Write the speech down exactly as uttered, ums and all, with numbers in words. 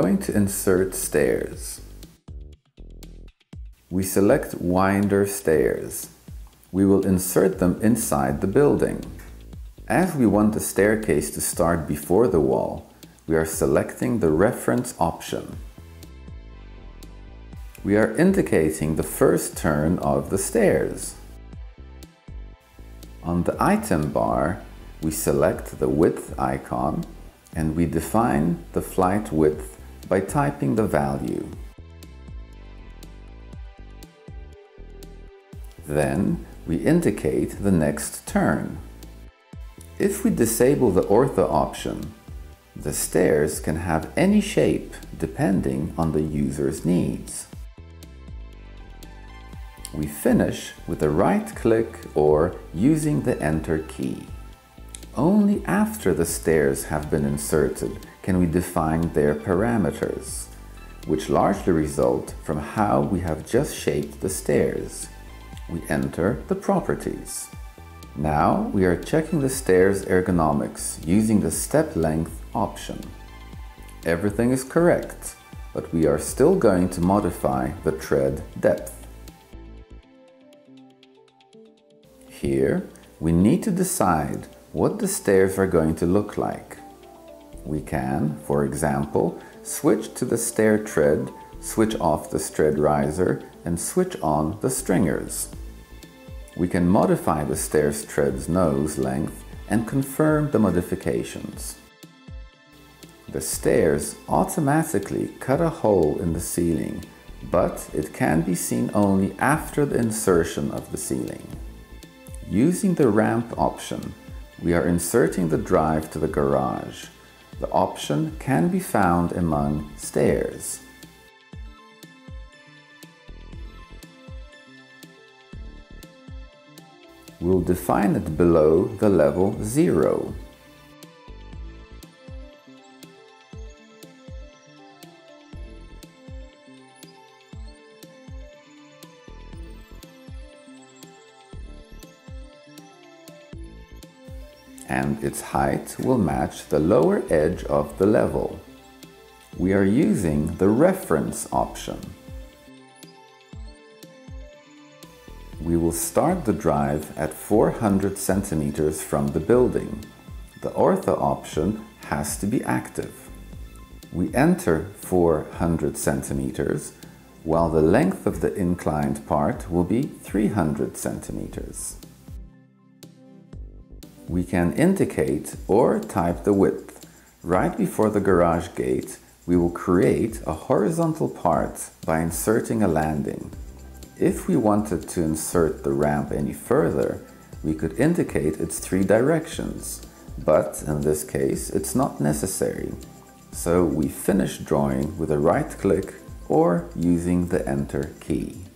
going to insert stairs. We select winder stairs. We will insert them inside the building. As we want the staircase to start before the wall, we are selecting the reference option. We are indicating the first turn of the stairs. On the item bar, we select the width icon and we define the flight width by typing the value. Then we indicate the next turn. If we disable the ortho option, the stairs can have any shape depending on the user's needs. We finish with a right click or using the Enter key. Only after the stairs have been inserted can we define their parameters, which largely result from how we have just shaped the stairs. We enter the properties. Now we are checking the stairs' ergonomics using the step length option. Everything is correct, but we are still going to modify the tread depth. Here, we need to decide what the stairs are going to look like. We can, for example, switch to the stair tread, switch off the tread riser, and switch on the stringers. We can modify the stairs tread's nose length and confirm the modifications. The stairs automatically cut a hole in the ceiling, but it can be seen only after the insertion of the ceiling. Using the ramp option, we are inserting the drive to the garage. The option can be found among stairs. We'll define it below the level zero. And its height will match the lower edge of the level. We are using the reference option. We will start the drive at four hundred centimeters from the building. The ortho option has to be active. We enter four hundred centimeters, while the length of the inclined part will be three hundred centimeters. We can indicate or type the width. Right before the garage gate, we will create a horizontal part by inserting a landing. If we wanted to insert the ramp any further, we could indicate its three directions, but in this case, it's not necessary. So we finish drawing with a right click or using the Enter key.